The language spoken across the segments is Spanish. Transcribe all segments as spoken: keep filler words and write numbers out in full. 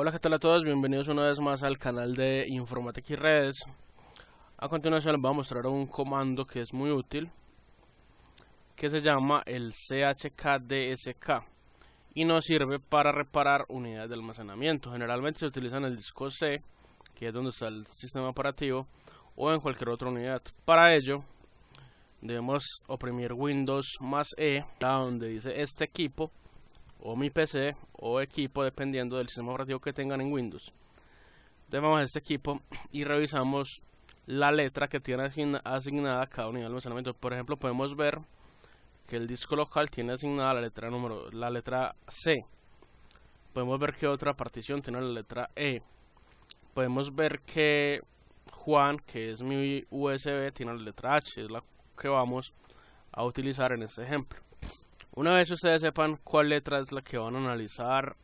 Hola, ¿qué tal a todos? Bienvenidos una vez más al canal de Informática y Redes. A continuación les voy a mostrar un comando que es muy útil, que se llama el C H K D S K y nos sirve para reparar unidades de almacenamiento. Generalmente se utiliza en el disco C, que es donde está el sistema operativo, o en cualquier otra unidad. Para ello debemos oprimir Windows más E, donde dice este equipo o mi P C o equipo, dependiendo del sistema operativo que tengan en Windows. Debemos este equipo y revisamos la letra que tiene asignada cada unidad de almacenamiento. Por ejemplo, podemos ver que el disco local tiene asignada la letra número, la letra C. Podemos ver que otra partición tiene la letra E. Podemos ver que Juan, que es mi U S B, tiene la letra H, es la que vamos a utilizar en este ejemplo. Una vez ustedes sepan cuál letra es la que van a analizar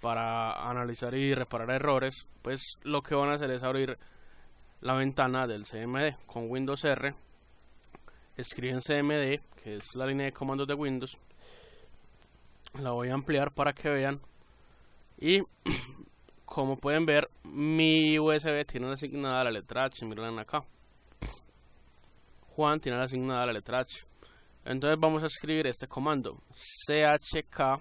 para analizar y reparar errores, pues lo que van a hacer es abrir la ventana del C M D con Windows R. Escriben C M D, que es la línea de comandos de Windows. La voy a ampliar para que vean. Y como pueden ver, mi U S B tiene asignada la letra H. Miren acá. Juan tiene asignada la letra H. Entonces vamos a escribir este comando C H K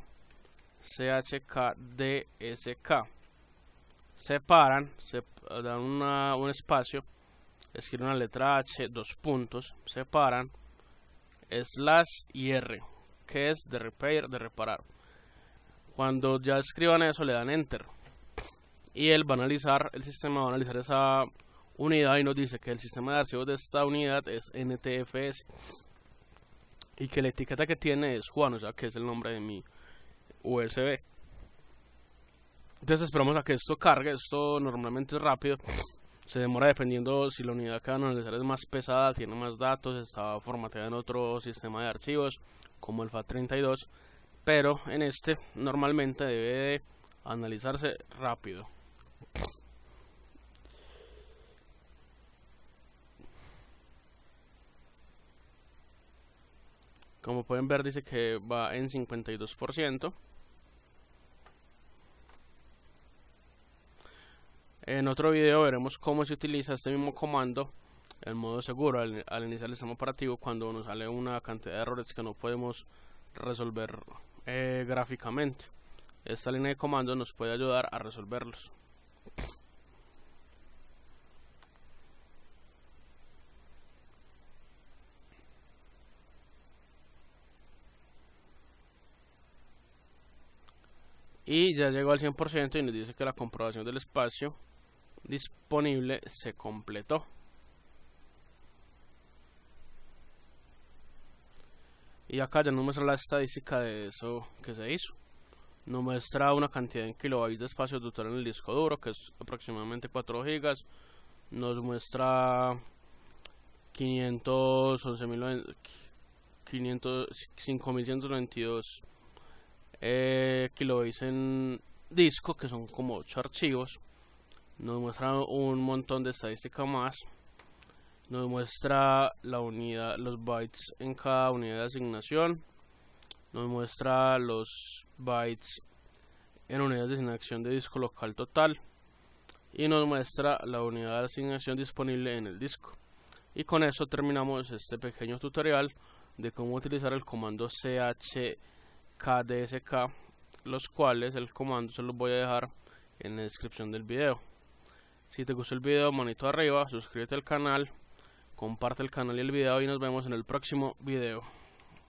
C H K D S K. Separan, se dan una, un espacio, escriben la letra H, dos puntos, separan, slash y R, que es de repair, de reparar. Cuando ya escriban eso le dan enter y él va a analizar, el sistema va a analizar esa unidad y nos dice que el sistema de archivos de esta unidad es N T F S y que la etiqueta que tiene es Juan, o sea que es el nombre de mi U S B. Entonces esperamos a que esto cargue. Esto normalmente es rápido, se demora dependiendo si la unidad que van a analizar es más pesada, tiene más datos, está formateada en otro sistema de archivos como el FAT treinta y dos, pero en este normalmente debe de analizarse rápido. Como pueden ver, dice que va en cincuenta y dos por ciento. En otro video veremos cómo se utiliza este mismo comando en modo seguro al, al iniciar el sistema operativo, cuando nos sale una cantidad de errores que no podemos resolver eh, gráficamente. Esta línea de comando nos puede ayudar a resolverlos. Y ya llegó al cien por ciento y nos dice que la comprobación del espacio disponible se completó. Y acá ya nos muestra la estadística de eso que se hizo. Nos muestra una cantidad en kilobytes de espacio total en el disco duro, que es aproximadamente cuatro gigas. Nos muestra cinco mil ciento veintidós Eh, kilobytes en disco, que son como ocho archivos. Nos muestra un montón de estadística más. Nos muestra la unidad, los bytes en cada unidad de asignación. Nos muestra los bytes en unidades de asignación de disco local total. Y nos muestra la unidad de asignación disponible en el disco. Y con eso terminamos este pequeño tutorial de cómo utilizar el comando C H K D S K, los cuales el comando se los voy a dejar en la descripción del video. Si te gustó el video, manito arriba, suscríbete al canal, comparte el canal y el video y nos vemos en el próximo video.